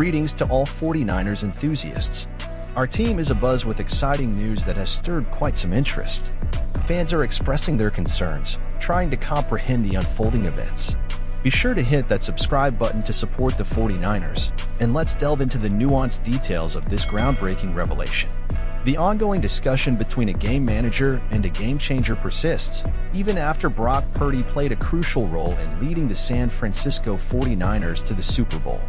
Greetings to all 49ers enthusiasts. Our team is abuzz with exciting news that has stirred quite some interest. Fans are expressing their concerns, trying to comprehend the unfolding events. Be sure to hit that subscribe button to support the 49ers, and let's delve into the nuanced details of this groundbreaking revelation. The ongoing discussion between a game manager and a game changer persists, even after Brock Purdy played a crucial role in leading the San Francisco 49ers to the Super Bowl.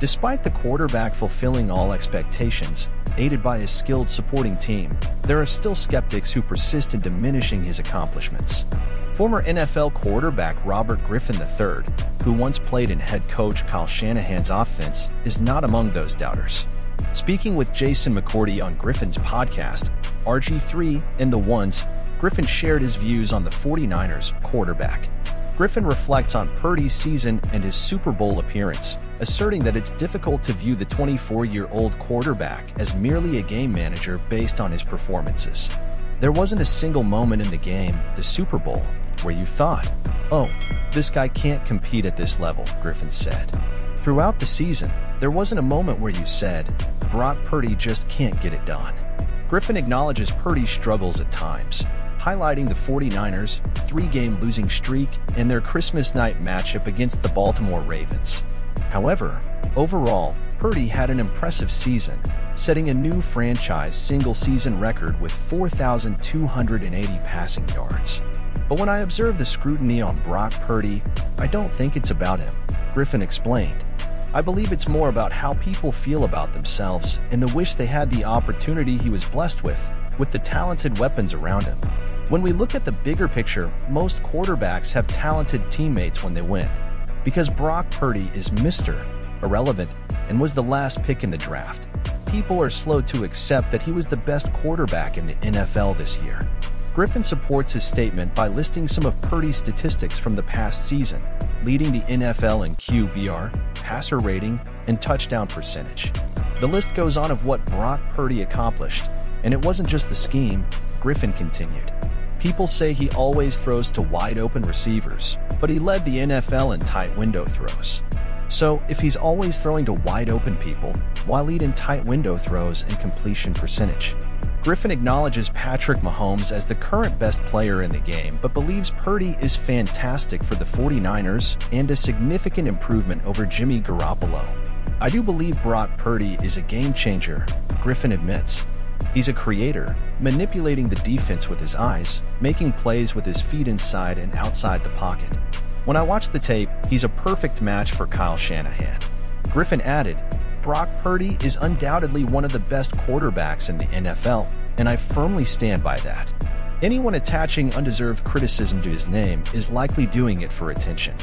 Despite the quarterback fulfilling all expectations, aided by his skilled supporting team, there are still skeptics who persist in diminishing his accomplishments. Former NFL quarterback Robert Griffin III, who once played in head coach Kyle Shanahan's offense, is not among those doubters. Speaking with Jason McCourty on Griffin's podcast, RG3 and The Ones, Griffin shared his views on the 49ers quarterback. Griffin reflects on Purdy's season and his Super Bowl appearance, asserting that it's difficult to view the 24-year-old quarterback as merely a game manager based on his performances. There wasn't a single moment in the game, the Super Bowl, where you thought, "Oh, this guy can't compete at this level," Griffin said. Throughout the season, there wasn't a moment where you said, "Brock Purdy just can't get it done." Griffin acknowledges Purdy's struggles at times, highlighting the 49ers' three-game losing streak and their Christmas night matchup against the Baltimore Ravens. However, overall, Purdy had an impressive season, setting a new franchise single-season record with 4,280 passing yards. "But when I observe the scrutiny on Brock Purdy, I don't think it's about him," Griffin explained. "I believe it's more about how people feel about themselves and the wish they had the opportunity he was blessed with the talented weapons around him. When we look at the bigger picture, most quarterbacks have talented teammates when they win. Because Brock Purdy is Mr. Irrelevant and was the last pick in the draft, people are slow to accept that he was the best quarterback in the NFL this year." Griffin supports his statement by listing some of Purdy's statistics from the past season, leading the NFL in QBR, passer rating, and touchdown percentage. The list goes on of what Brock Purdy accomplished, and it wasn't just the scheme, Griffin continued. "People say he always throws to wide-open receivers, but he led the NFL in tight window throws. So, if he's always throwing to wide-open people, why lead in tight window throws and completion percentage?" Griffin acknowledges Patrick Mahomes as the current best player in the game but believes Purdy is fantastic for the 49ers and a significant improvement over Jimmy Garoppolo. "I do believe Brock Purdy is a game changer," Griffin admits. "He's a creator, manipulating the defense with his eyes, making plays with his feet inside and outside the pocket. When I watch the tape, he's a perfect match for Kyle Shanahan." Griffin added, "Brock Purdy is undoubtedly one of the best quarterbacks in the NFL, and I firmly stand by that. Anyone attaching undeserved criticism to his name is likely doing it for attention."